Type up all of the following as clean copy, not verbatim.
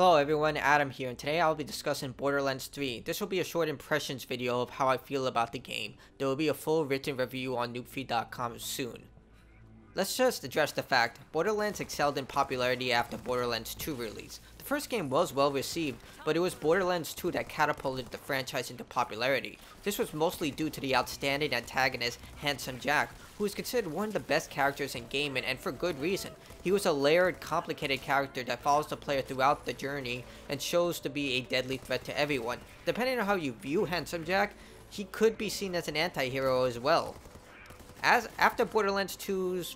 Hello everyone, Adam here, and today I'll be discussing Borderlands 3. This will be a short impressions video of how I feel about the game. There will be a full written review on NoobFeed.com soon. Let's just address the fact, Borderlands excelled in popularity after Borderlands 2 release. The first game was well received, but it was Borderlands 2 that catapulted the franchise into popularity. This was mostly due to the outstanding antagonist, Handsome Jack, who is considered one of the best characters in gaming, and for good reason. He was a layered, complicated character that follows the player throughout the journey and shows to be a deadly threat to everyone. Depending on how you view Handsome Jack, he could be seen as an anti-hero as well. After Borderlands 2's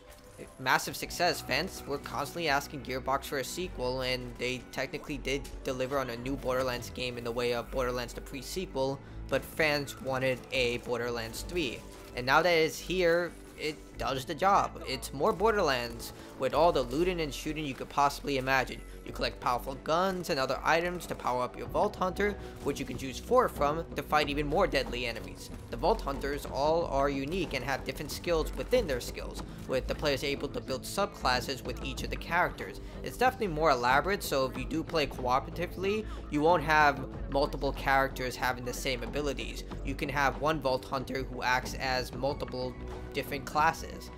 massive success, fans were constantly asking Gearbox for a sequel, and they technically did deliver on a new Borderlands game in the way of Borderlands the pre-sequel, but fans wanted a Borderlands 3. And now that it's here, it does the job. It's more Borderlands, with all the looting and shooting you could possibly imagine. You collect powerful guns and other items to power up your Vault Hunter, which you can choose 4 from to fight even more deadly enemies. The Vault Hunters all are unique and have different skills within their skills, with the players able to build subclasses with each of the characters. It's definitely more elaborate, so if you do play cooperatively, you won't have multiple characters having the same abilities. You can have one Vault Hunter who acts as multiple different classes.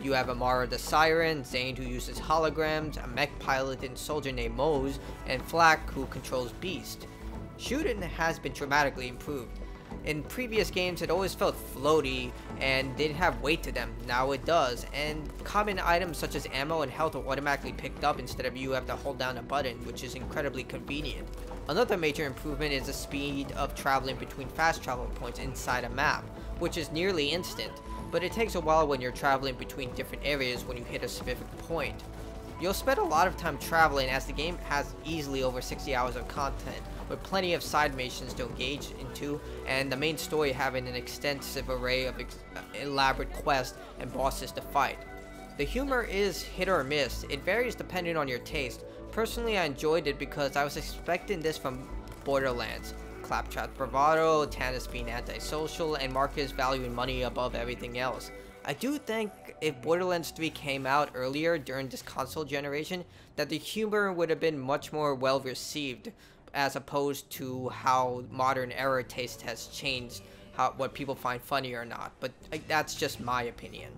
You have Amara the Siren, Zane who uses holograms, a mech pilot and soldier named Moze, and Flak who controls Beast. Shooting has been dramatically improved. In previous games it always felt floaty and didn't have weight to them, now it does, and common items such as ammo and health are automatically picked up instead of you have to hold down a button, which is incredibly convenient. Another major improvement is the speed of traveling between fast travel points inside a map, which is nearly instant, but it takes a while when you're traveling between different areas when you hit a specific point. You'll spend a lot of time traveling as the game has easily over 60 hours of content, with plenty of side missions to engage into, and the main story having an extensive array of elaborate quests and bosses to fight. The humor is hit or miss, it varies depending on your taste. Personally, I enjoyed it because I was expecting this from Borderlands. Claptrap bravado, Tannis being antisocial, and Marcus valuing money above everything else. I do think if Borderlands 3 came out earlier during this console generation, that the humor would have been much more well received, as opposed to how modern era taste has changed what people find funny or not, but that's just my opinion.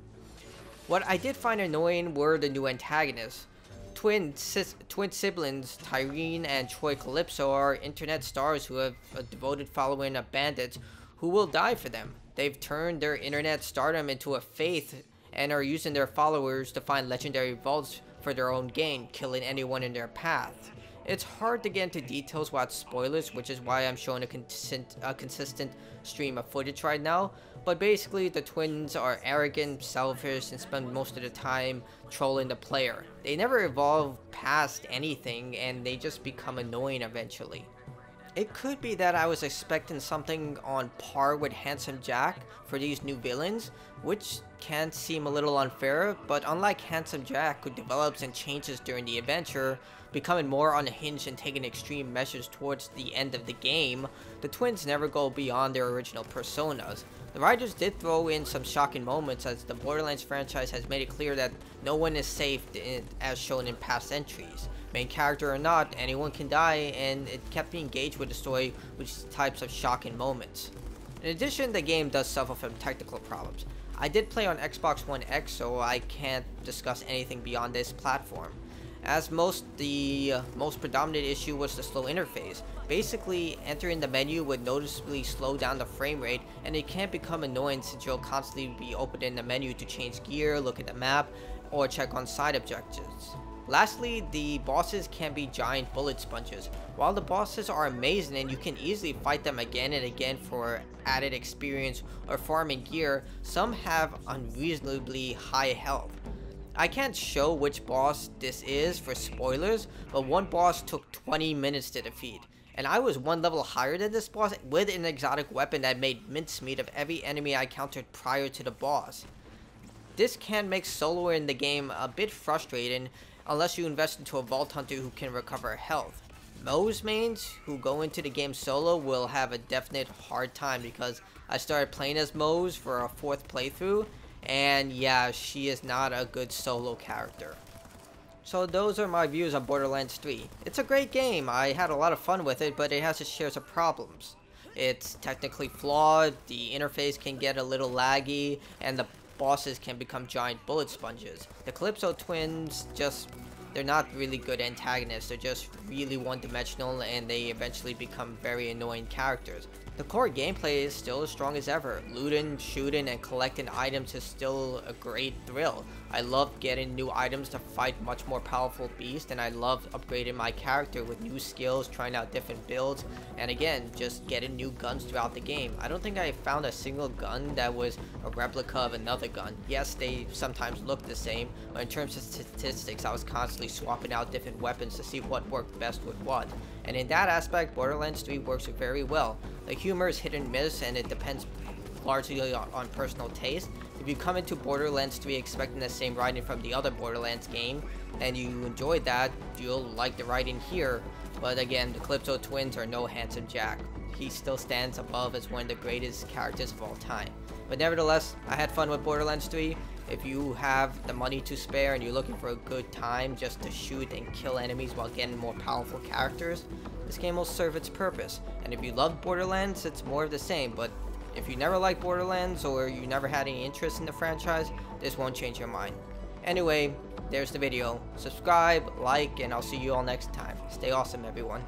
What I did find annoying were the new antagonists. Twin siblings Tyreen and Troy Calypso are internet stars who have a devoted following of bandits who will die for them. They've turned their internet stardom into a faith and are using their followers to find legendary vaults for their own gain, killing anyone in their path. It's hard to get into details without spoilers, which is why I'm showing a consistent stream of footage right now, but basically the twins are arrogant, selfish, and spend most of the time trolling the player. They never evolve past anything, and they just become annoying eventually. It could be that I was expecting something on par with Handsome Jack for these new villains, which can seem a little unfair, but unlike Handsome Jack, who develops and changes during the adventure, becoming more unhinged and taking extreme measures towards the end of the game, the twins never go beyond their original personas. The writers did throw in some shocking moments, as the Borderlands franchise has made it clear that no one is safe as shown in past entries. Main character or not, anyone can die, and it kept me engaged with the story with types of shocking moments. In addition, the game does suffer from technical problems. I did play on Xbox One X, so I can't discuss anything beyond this platform. As the most predominant issue was the slow interface. Basically, entering the menu would noticeably slow down the frame rate, and it can become annoying since you'll constantly be opening the menu to change gear, look at the map, or check on side objectives. Lastly, the bosses can be giant bullet sponges. While the bosses are amazing and you can easily fight them again and again for added experience or farming gear, some have unreasonably high health. I can't show which boss this is for spoilers, but one boss took 20 minutes to defeat, and I was one level higher than this boss with an exotic weapon that made mincemeat of every enemy I encountered prior to the boss. This can make soloing in the game a bit frustrating unless you invest into a Vault Hunter who can recover health. Moze mains who go into the game solo will have a definite hard time, because I started playing as Moze for a 4th playthrough, and yeah, she is not a good solo character. So those are my views on Borderlands 3. It's a great game, I had a lot of fun with it, but it has its shares of problems. It's technically flawed, the interface can get a little laggy, and the bosses can become giant bullet sponges. The Calypso twins just, they're not really good antagonists, they're just really one-dimensional and they eventually become very annoying characters. The core gameplay is still as strong as ever. Looting, shooting, and collecting items is still a great thrill. I love getting new items to fight much more powerful beasts, and I love upgrading my character with new skills, trying out different builds, and again, just getting new guns throughout the game. I don't think I found a single gun that was a replica of another gun. Yes, they sometimes look the same, but in terms of statistics, I was constantly swapping out different weapons to see what worked best with what. And in that aspect, Borderlands 3 works very well. The humor is hit and miss, and it depends largely on personal taste. If you come into Borderlands 3 expecting the same writing from the other Borderlands game, and you enjoyed that, you'll like the writing here. But again, the Calypso twins are no Handsome Jack. He still stands above as one of the greatest characters of all time. But nevertheless, I had fun with Borderlands 3. If you have the money to spare and you're looking for a good time just to shoot and kill enemies while getting more powerful characters, this game will serve its purpose. And if you love Borderlands, it's more of the same, but if you never liked Borderlands or you never had any interest in the franchise, this won't change your mind. Anyway, there's the video. Subscribe, like, and I'll see you all next time. Stay awesome, everyone.